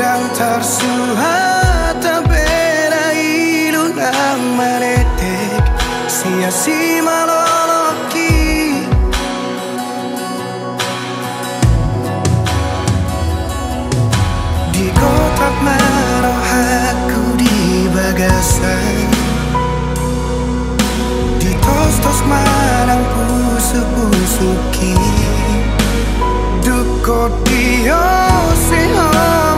Dan tersulat beda ilung yang menetek sia-sia maloloki. Di kotak merah aku di bagasan, di tos-tos marang pusu-pusuki dukot diosio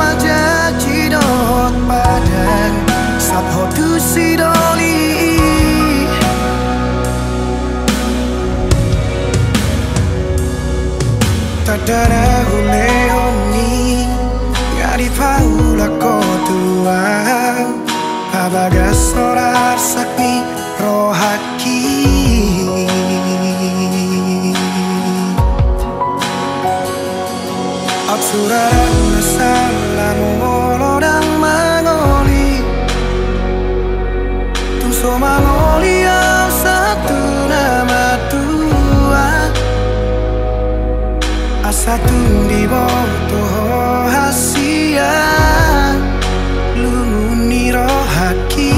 majacidot padang sabhotu sidoli. Tadarahu leoni ngari paula kotua abagas sorar sakni rohaki. Absurdan masalah molodang mangoli tuso mangoli satu nama tua asatu di boto hasia lumuni rohaki.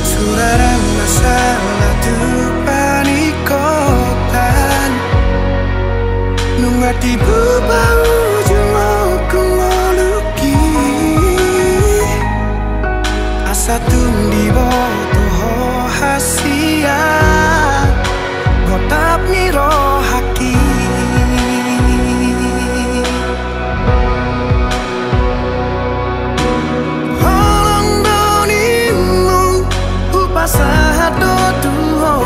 Absurdan masalah tu hati berbau jemau kemuluki asatum di botoho hasia gotap niro haki. Holong donimu upasahat dotuho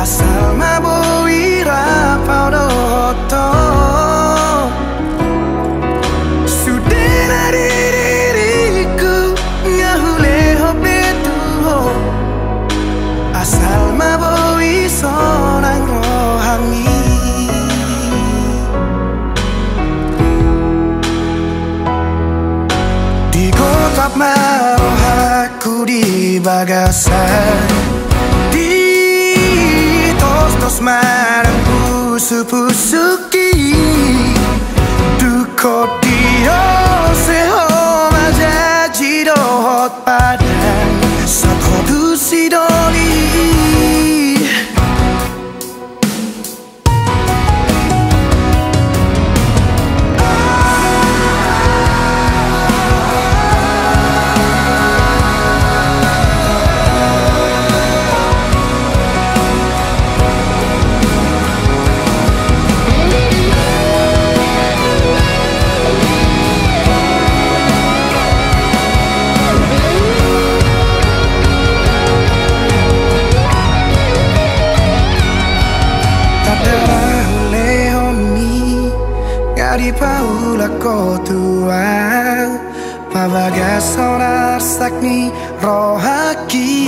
asal maboi rapau do sudah dari diriku ngahule hopetuho asal maboi sonang rohani. Di kotak maroh aku di bagasan, di tos-tos marangku pusu-pusuki duko dio seho majaji dohot padang sathodu sidoli. Di paula kotua pavaga sonar sakni rohaki.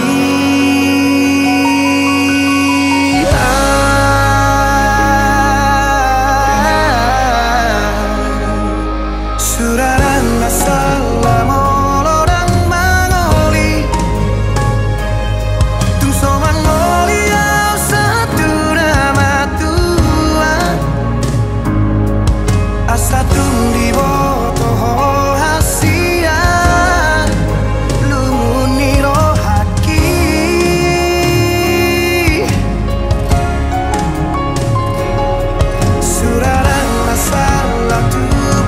Suraran masalah molodang mangoli tungso mangoli satu nama tua satu di boto hasia lumuni rohaki. Suraran masalah tu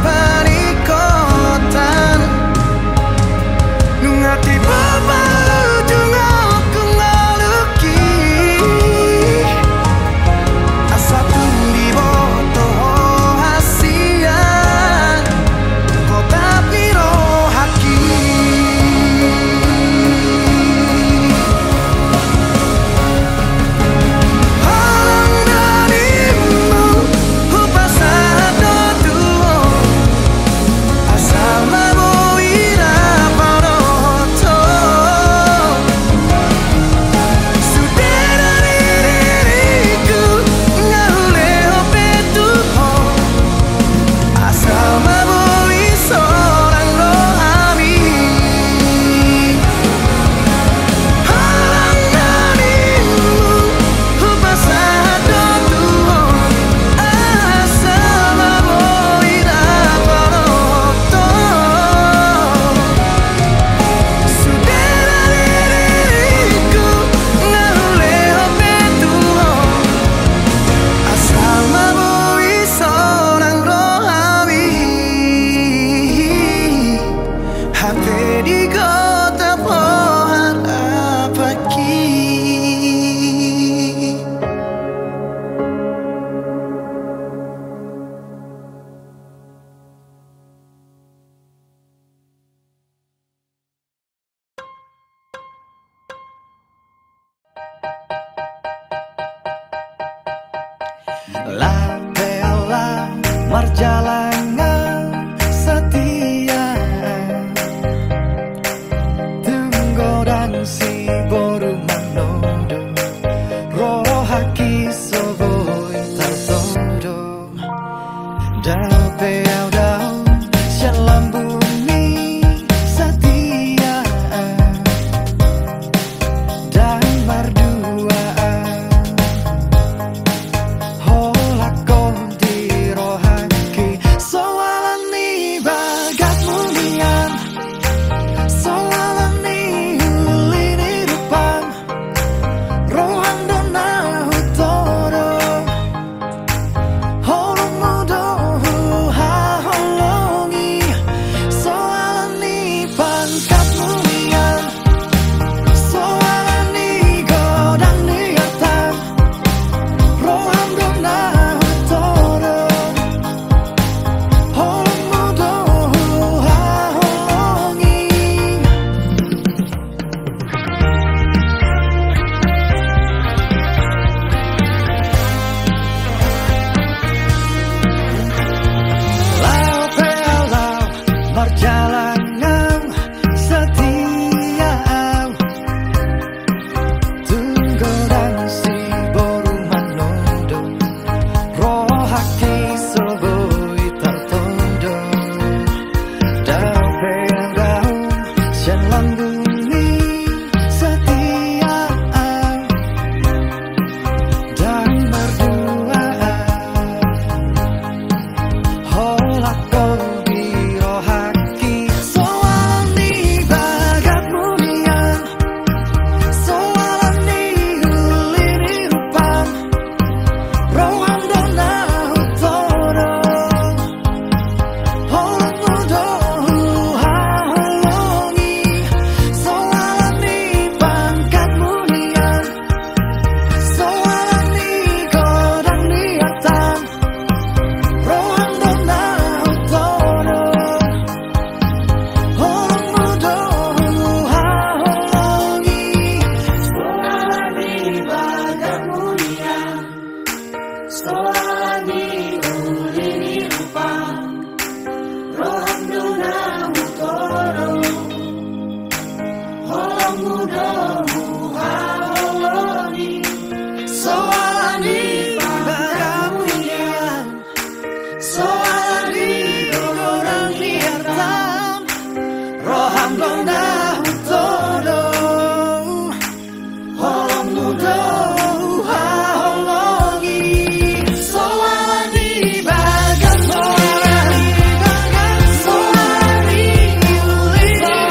panikotan nungati baba ujung aku ngaluki asatun di boto hasia. La rela marjalangan setia, tunggu dan si boru manodo, roro haki soboi tersodo. Dau peau dau syalam bumi setia, dan berduaan holakon di rohaki. Soalan ni bagas mulian, soalan ni ulini rupang, rohan dona hutoro, holong mudohu haholongi. Soalan ni pangkat mulian, soalan ni godang niatan, rohan dona hutoro, holong mudohu haholongi. Lau pelau perjalanan setia, tunggu dan si boru manodo, roh haki soboi tertondo. Dau peau dau syalam bumi setia, dan berduaan holak kopi rohaki. Soalan ni bagat mulian, soalan ni ulini rupang, rohan dona hutoro, holong mudohu haholongi. Soalan ni pangkat mulian, soalan ni godang niatan, rohan dona hutoro, holong mudohu haholongi. Soalan ni bagat mulian, soalan ni ulini rupang,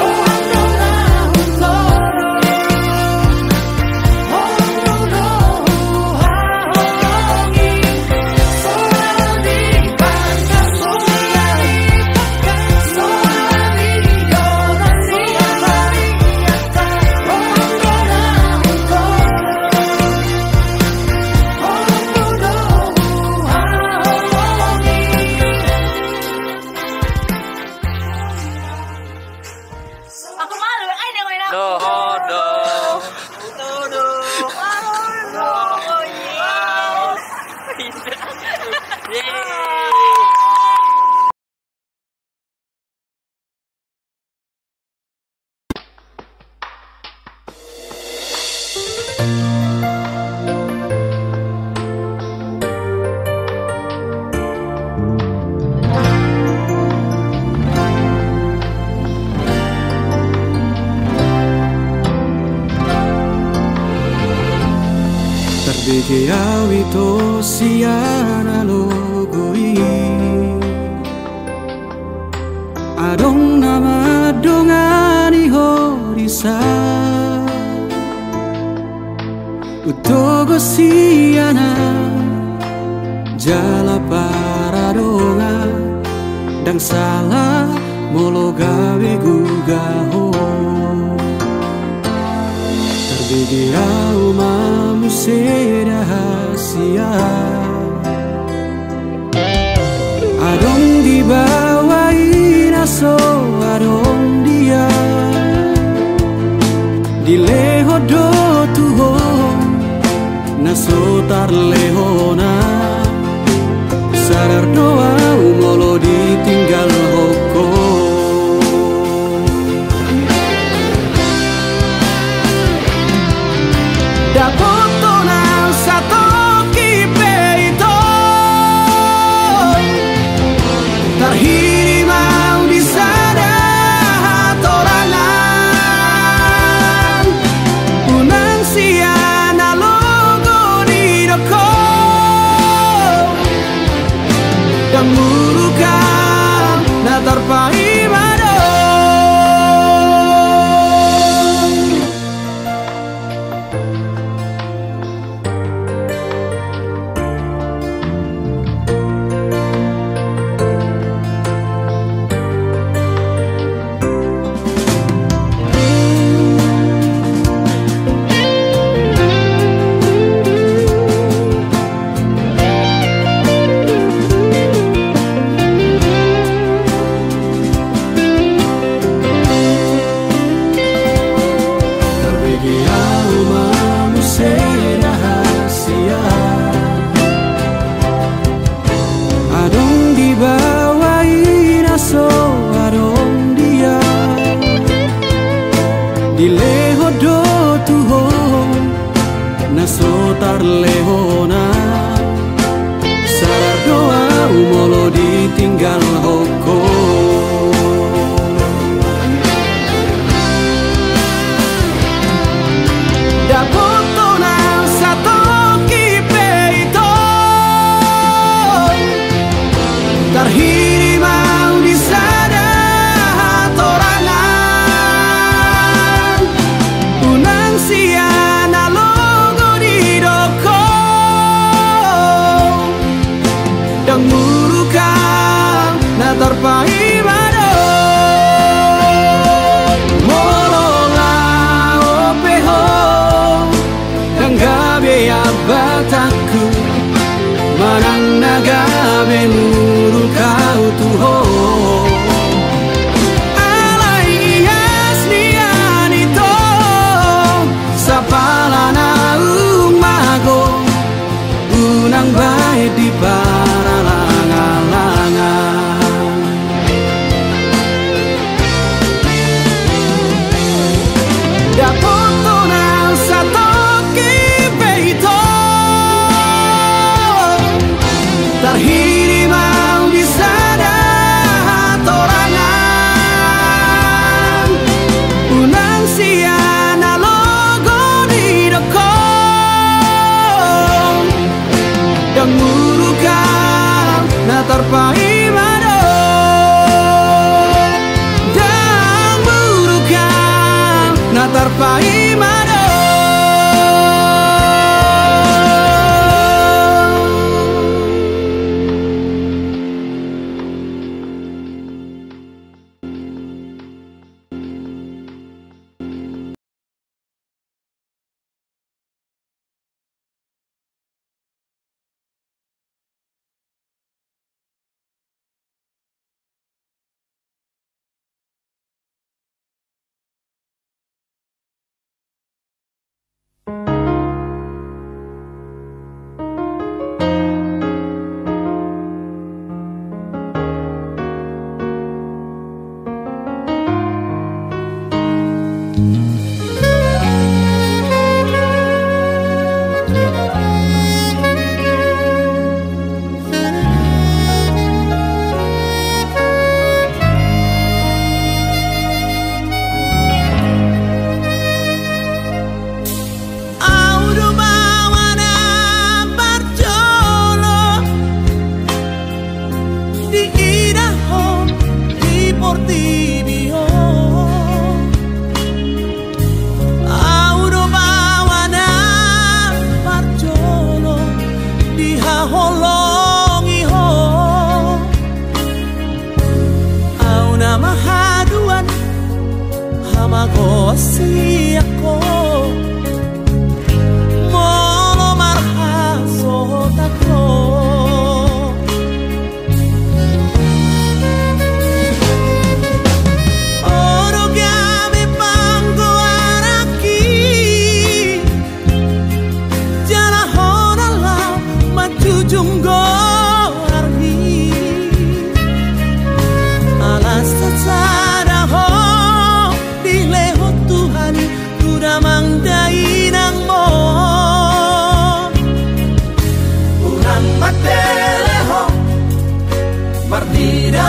rohan dona hutoro, holong mudohu haholongi. Soalan ni bagat mulian, soalan ni godang niatan, rohan dona hutoro, holong mudohu haholongi. Soalan ni bagat mulian, soalan ni ulini rupang, rohan dona hutoro, holong mudohu haholongi. Soalan ni bagat mulian, soalan ni godang niatan, rohan dona hutoro, holong mudohu haholongi. Aku malu, ayo nengokin aku. Oh, yes. Yeay. Terbege awi to siana logoi, adong nama dongani horisa, utogo siana jala paradonga, dang salah mologawe gugaho. Terbege auma museda rahasia, adong dibawain aso adong dia, dilehodo tuho nasota Arleona sadar doa umolo ditinggal hoko.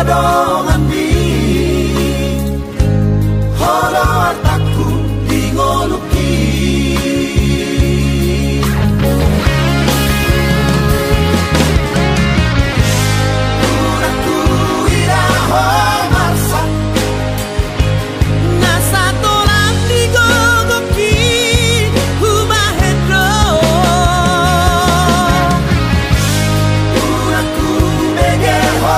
dong ambi holo artaku dingoluki uraku iraho marsa nasa tolam digogoki humahendro uraku megeho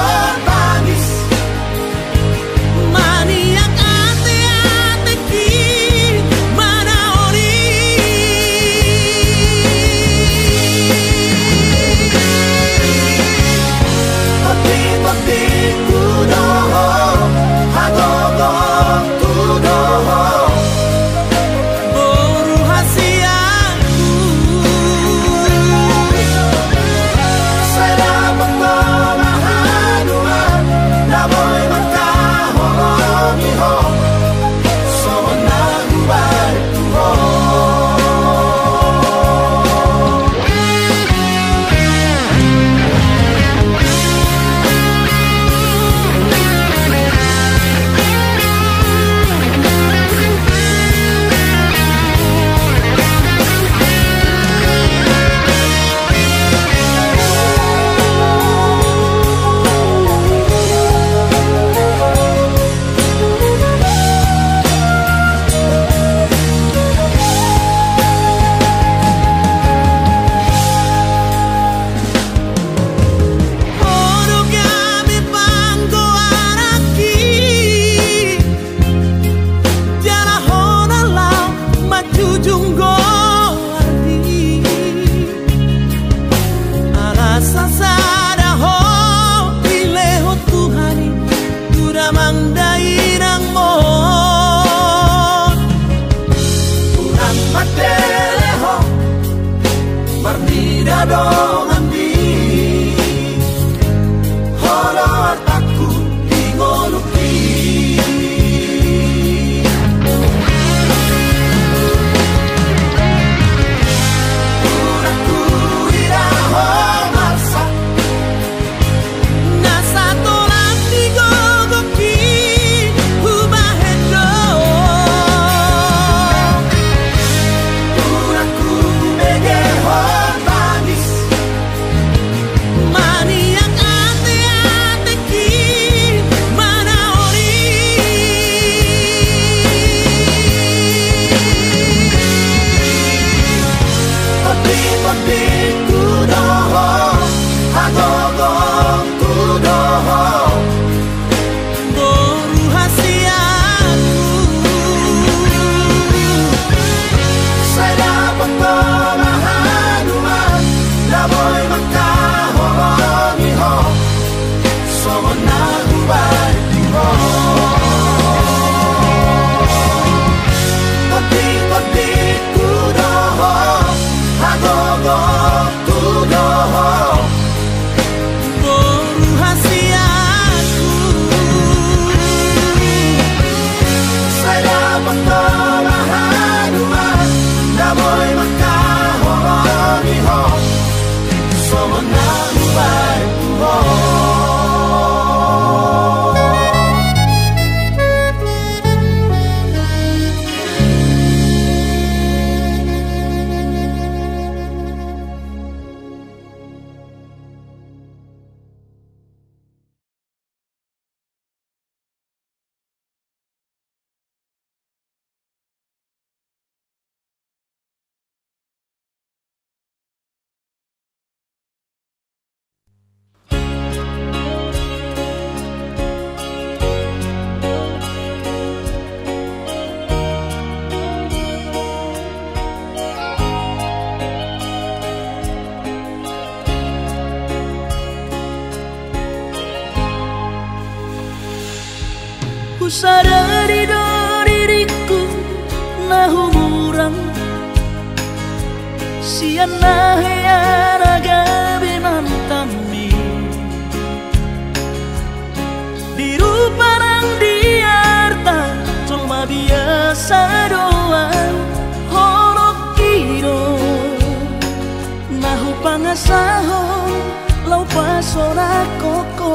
sadari diriku na humurang sian na heyanaga binantami di ruparang diarta cuma biasa doang horok kiro nahu pangasaho lau pasona koko.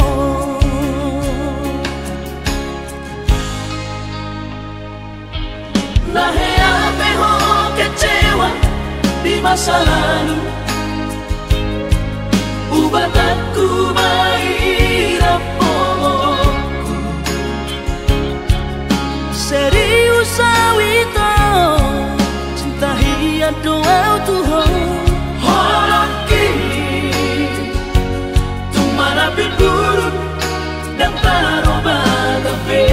Lahirlah pehok kecewa di masa lalu. Ubatanku mairap pohonku, serius sawito cinta hiat doa Tuhan. Horaki tumara biru dan taroba tepi.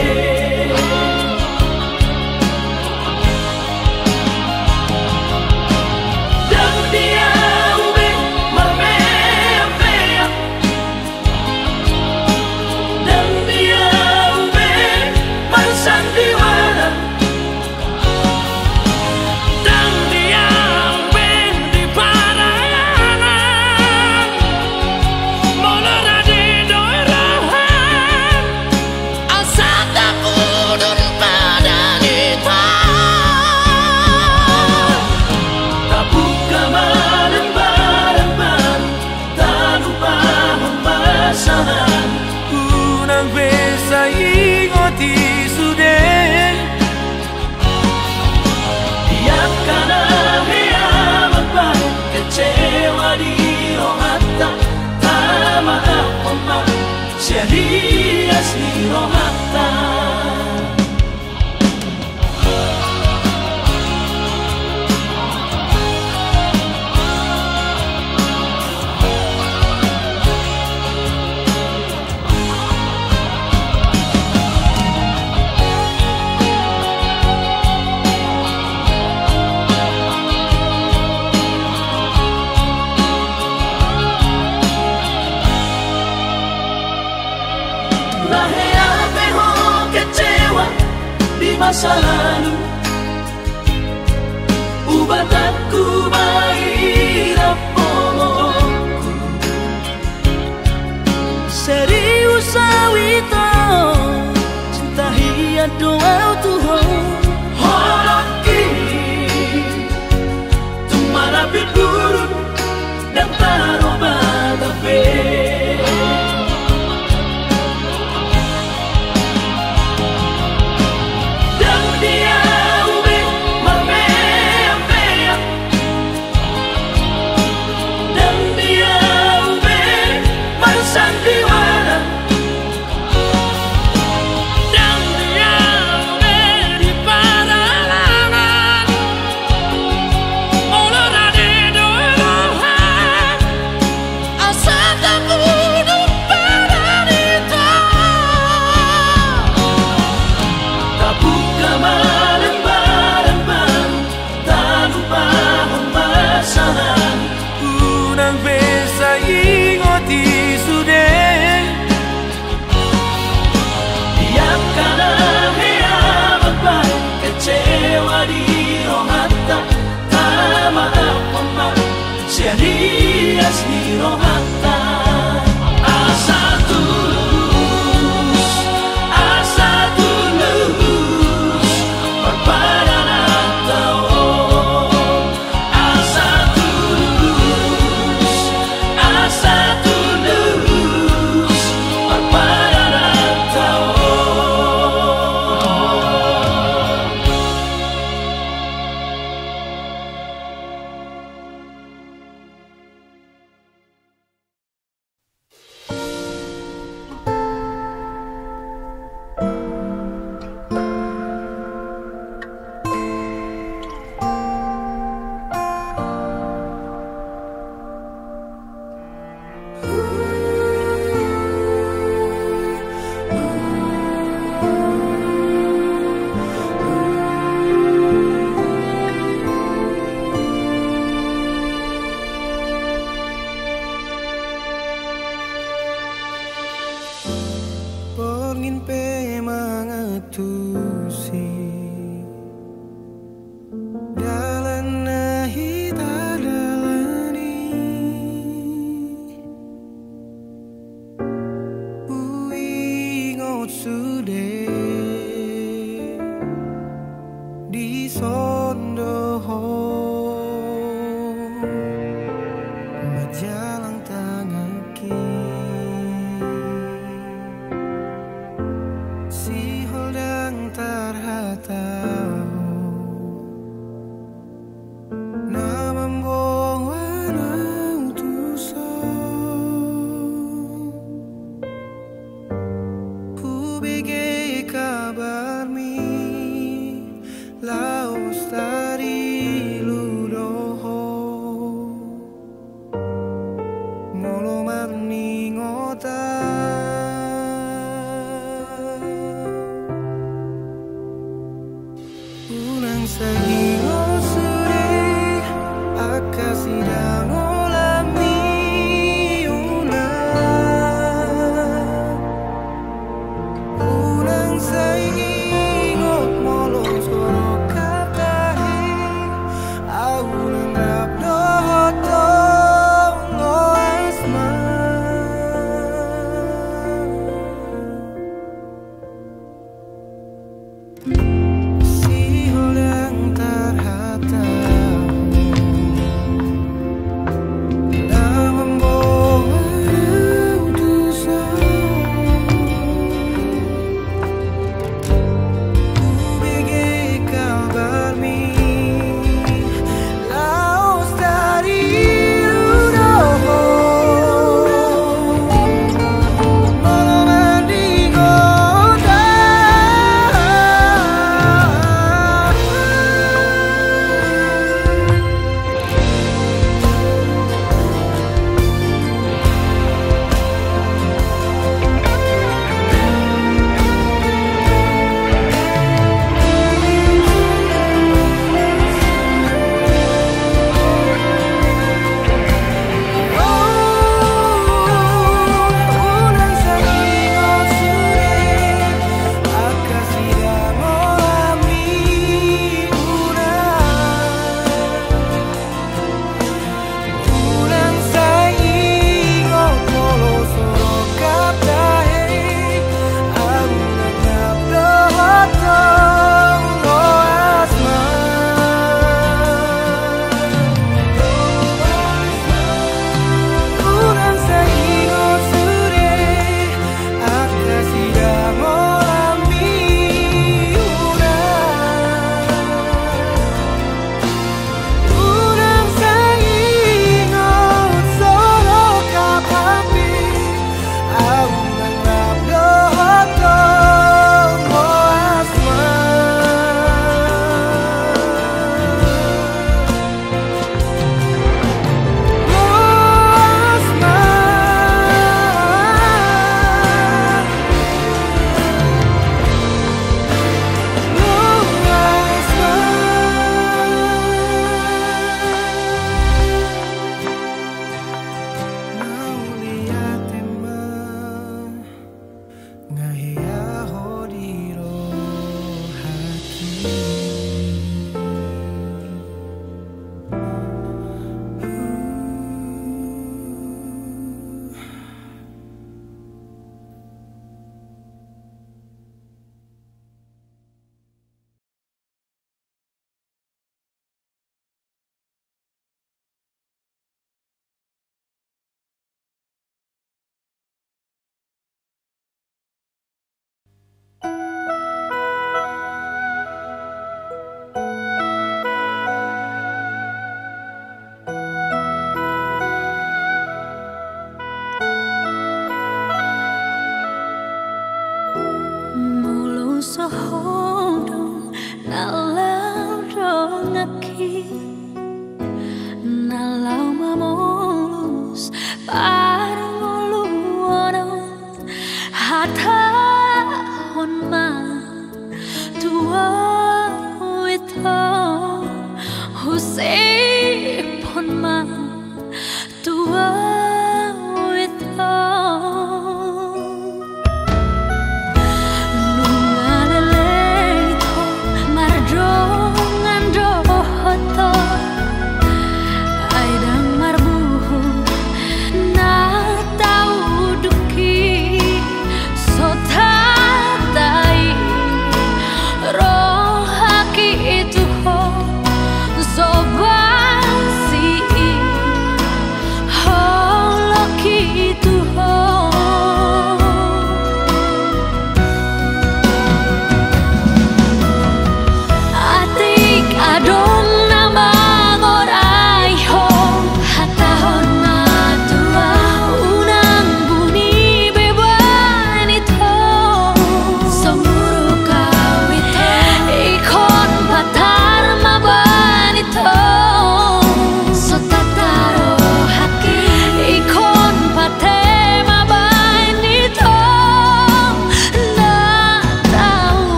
Masa lalu ubatanku mairap pohonku, serius sawito cinta hiat doa Tuhan. Horaki tumarapi burung dan taroba tepi. Si holdang tarhatau bege kabar mi lau stari ludoho molo mani ngota unang sahingo suri akasidang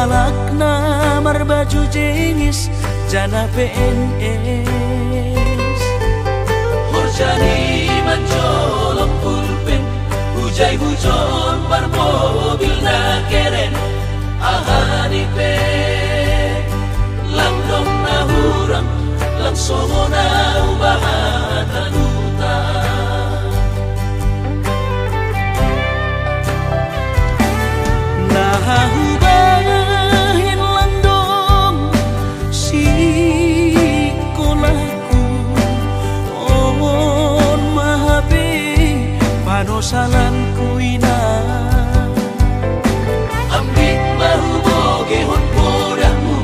Salakna marbaju jengis jana PNS Murjani mencolok pulpen hujai hujon bar mobil na keren ahani pe langdong na hurang langsung na ubahatan hubahin landong sikolaku on mahabe panosalanku ina ambik baru boge hon bodamu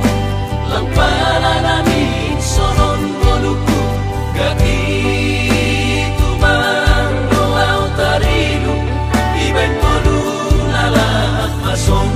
langpalalamin sonon boluku gati tumang doau tarinu iben bolu lalak masong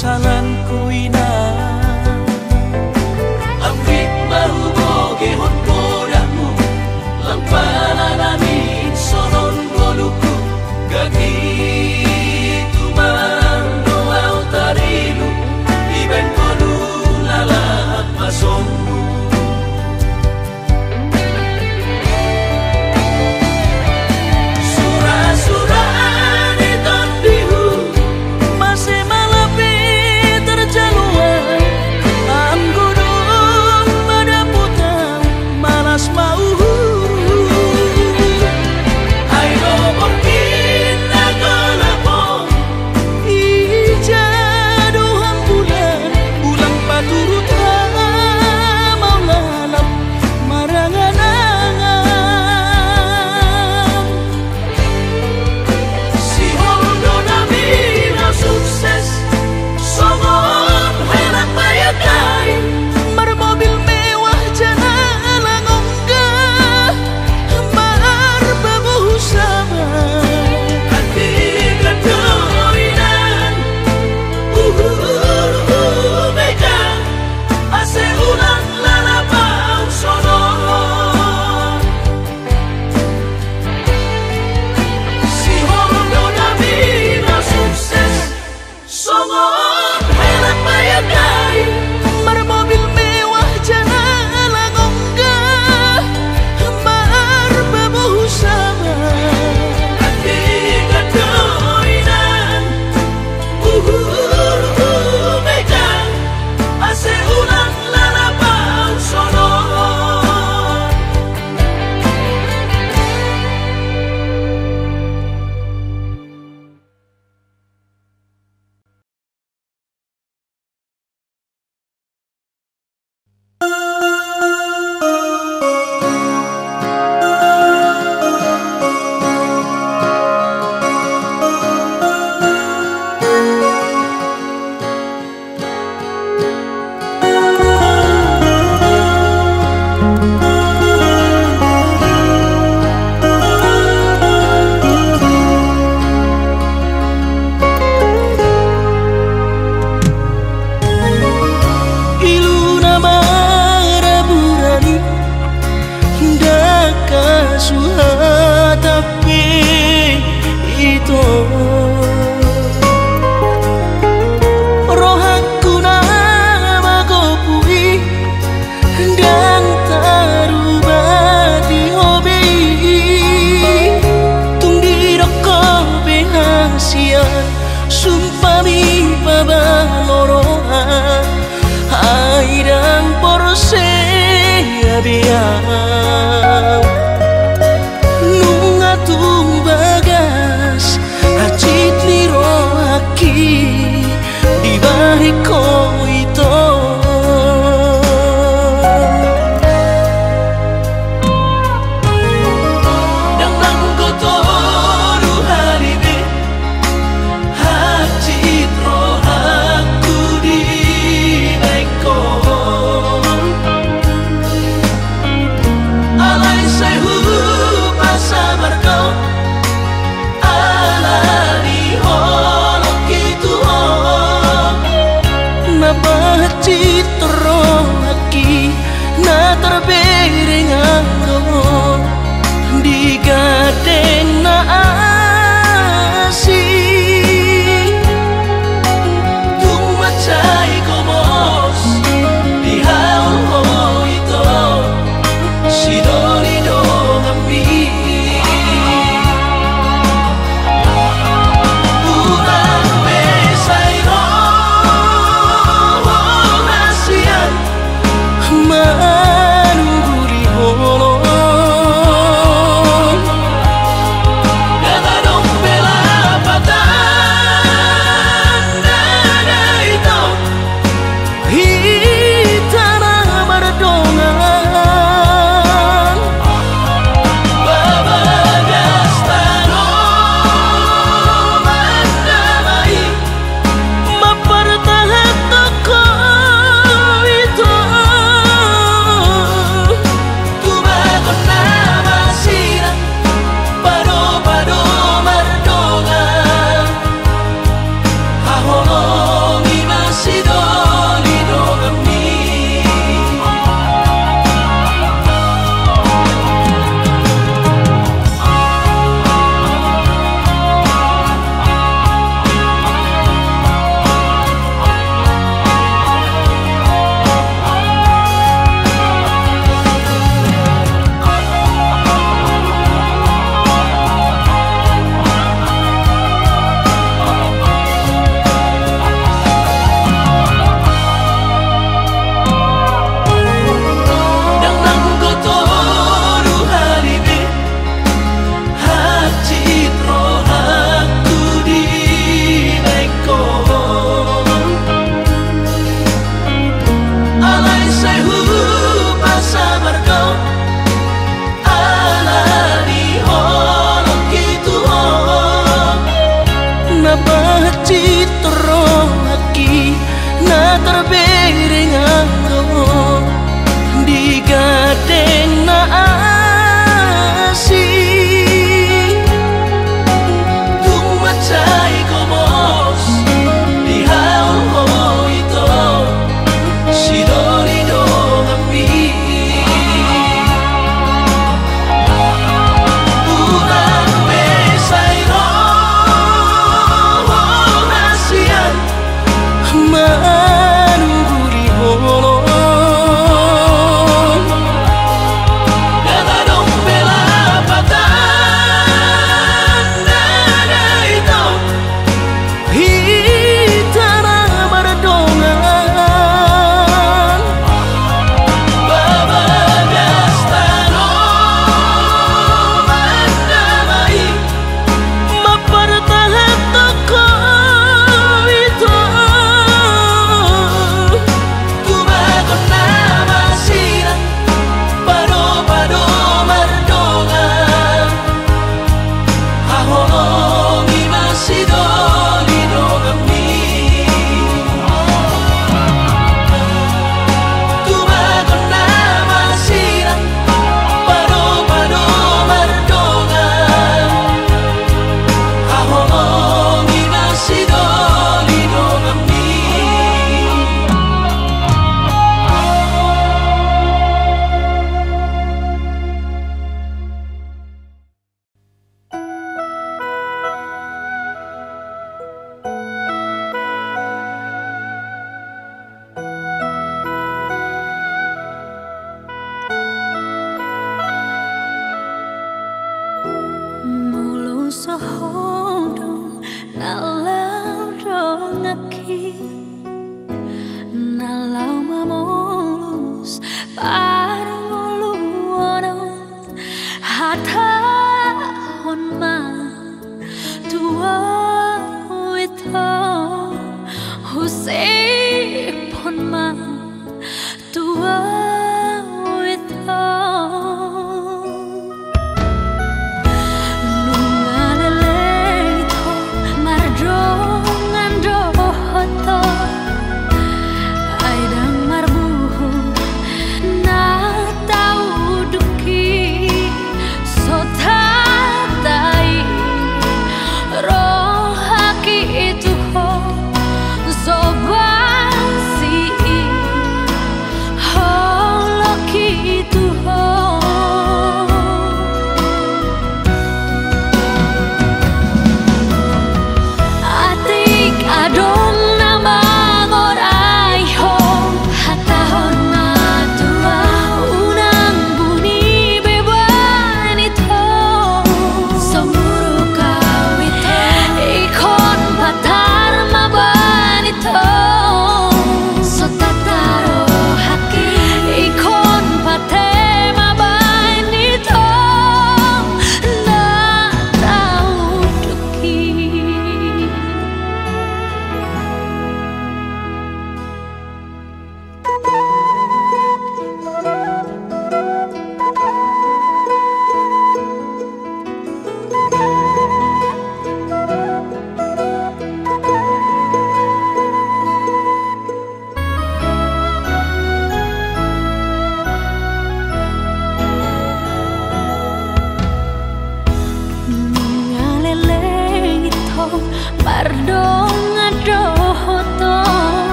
salanku ina ambik baru boge hon bodamu langpalalamin sonon boluku gagi tumang doau tarinu iben bolu lalak masongmu sura-suraan diton bihu masih malapi terjalua. itu rohanku nama kopi dan tarubah di hobi tung di rokok penghasian sumpah mi babalorohan airang porse biar nungatung bagas acit liroaki di bariko itu dan langkotoru haribe acit rohaku di baiko